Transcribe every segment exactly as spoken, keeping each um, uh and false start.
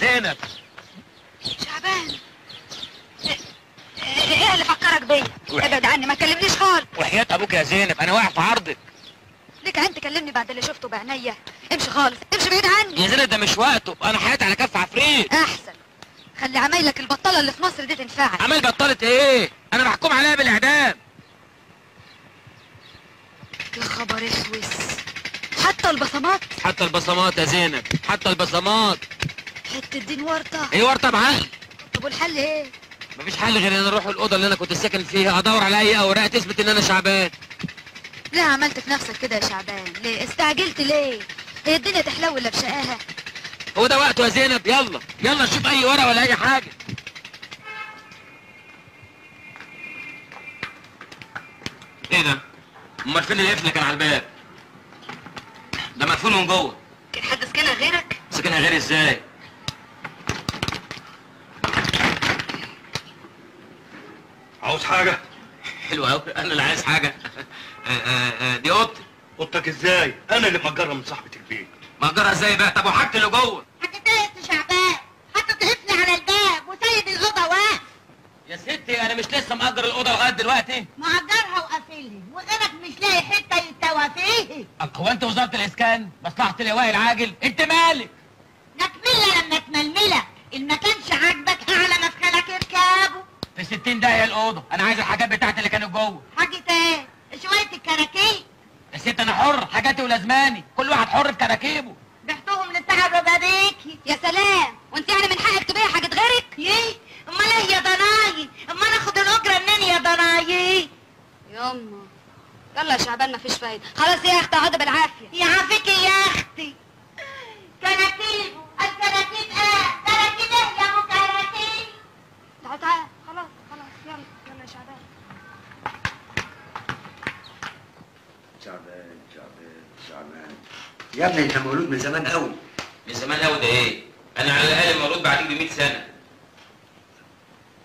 زينب. شعبان، ايه اللي فكرك بيا؟ ابعد عني، ما تكلمنيش خالص. وحياة ابوك يا زينب انا واقع في عرضك. ليك عين تكلمني بعد اللي شفته بعينيا؟ امشي خالص، امشي بعيد عني يا زينب، ده مش وقته، انا حياتي على كف عفريت. احسن خلي عمايلك البطاله اللي في مصر دي تنفعك. عمايل بطاله ايه؟ انا محكوم عليها بالاعدام. يا خبر اسوس، حتى البصمات؟ حتى البصمات يا زينب، حتى البصمات. حتة دين ورطة. ايه ورطة معاها؟ طب والحل ايه؟ مفيش حل غير ان انا اروح الاوضه اللي انا كنت ساكن فيها ادور على اي اوراق تثبت ان انا شعبان. ليه عملت في نفسك كده يا شعبان؟ ليه استعجلت ليه؟ هي الدنيا تحلو ولا بشقاها؟ هو ده وقته يا زينب، يلا يلا نشوف اي ورقه ولا اي حاجه. ايه ده؟ امال فين القفل اللي كان على الباب؟ ده مقفول من جوه. كان حد سكنها غيرك؟ سكنها غيري ازاي؟ عاوز حاجة؟ حلو أوي، أنا اللي عايز حاجة. دي أوضتي. أوضتك إزاي؟ أنا اللي مأجرها من صاحبة البيت. مأجرها إزاي بقى؟ طب وحاجتي اللي جوه؟ هتتقلق يا شعبان، حاطط قفل على الباب وسايب الأوضة واقف. يا ستي أنا مش لسه مأجر الأوضة لغاية دلوقتي. مأجرها وقافلها، وغيرك مش لاقي حتة يتوى فيه. هو أنت وزارة الإسكان؟ مصلحة اللواء العاجل؟ أنت مالك؟ نكملة لما تململة، إن ما كانش عاجبك أعلى مدخلك اركبه. في ستين دقيقة الأوضة، أنا عايز الحاجات بتاعتي اللي كانت جوه. حاجة إيه؟ شوية الكراكيب. يا ست أنا حر، حاجاتي ولازماني، كل واحد حر بكراكيبه. بعتهم للتعب بيكي. يا سلام، وأنت يعني من حقك تبيعي حاجة غيرك؟ ليه؟ أمال إيه يا ضناية؟ أمال آخد الأجرة منين يا ضناية؟ يما، يلا يا شعبان مفيش فايدة، خلاص يا أختي اقعدي بالعافية. يعافيكي يا أختي. كراكيب، الكراكيب إيه؟ كراكيب إيه يا أبو كراكيب؟ تعال تعال. خلاص خلاص يلا يلا يا شعبان. شعبان شعبان شعبان يا ابني، انت مولود من زمان قوي. من زمان قوي ده ايه؟ انا على الاقل مولود بعديك ب مية سنه.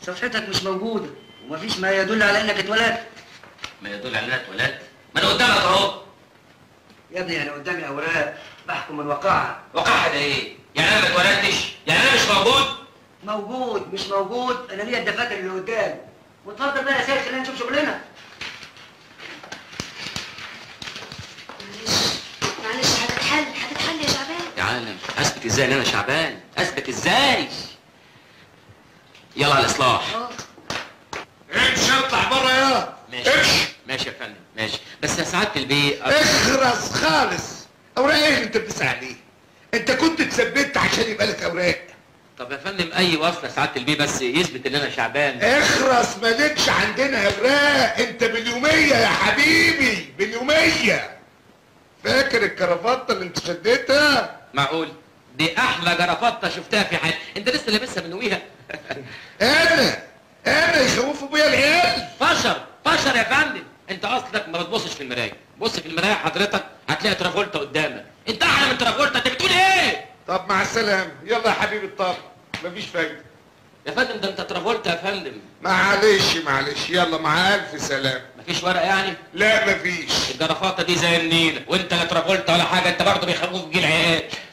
صفحتك مش موجوده ومفيش ما يدل على انك اتولدت. ما يدل على انك اتولدت؟ ما انا قدامك اهو. يا ابني انا قدامي اوراق بحكم من واقعها. واقعها ده ايه؟ يعني انا ما اتولدتش؟ يعني انا مش موجود؟ موجود مش موجود، انا ليا الدفاتر اللي قدامي. واتفضل بقى يا سيد، خلينا نشوف شغلنا. معلش معلش هتتحل هتتحل يا شعبان. يا عالم اثبت ازاي ان انا شعبان؟ اثبت ازاي؟ يلا على الاصلاح. امشي اطلع بره يلا. ماشي إيش. ماشي يا فندم ماشي، بس يا سعاده البيه اخرس خالص. اوراق ايه اللي انت بتسعى عليه؟ انت كنت اتثبت عشان يبقى لك اوراق. طب يا فندم اي وصله سعاده البيه بس يثبت ان انا شعبان. اخرس، مالكش عندنا اوراق، انت باليوميه يا حبيبي باليوميه. فاكر الكرافته اللي انت شديتها؟ معقول؟ دي احلى جرافته شفتها في حياتي، انت لسه لابسها منويها؟ انا انا يخوفوا بيا العيال. فشر فشر يا فندم، انت اصلك ما بتبصش في المرايه، بص في المرايه حضرتك هتلاقي ترافولتا قدامك، انت احلى من ترافولتا. انت بتقول ايه؟ طب مع السلامة، يلا يا حبيبي الطب، مفيش فايدة. يا فندم ده أنت ترافولت يا فندم. معلش معلش، يلا مع ألف سلامة. مفيش ورق يعني؟ لا مفيش. الجرافاتة دي زي النيلة، وأنت لا ترافولت ولا حاجة، أنت برضه بيخوف جيل عيال.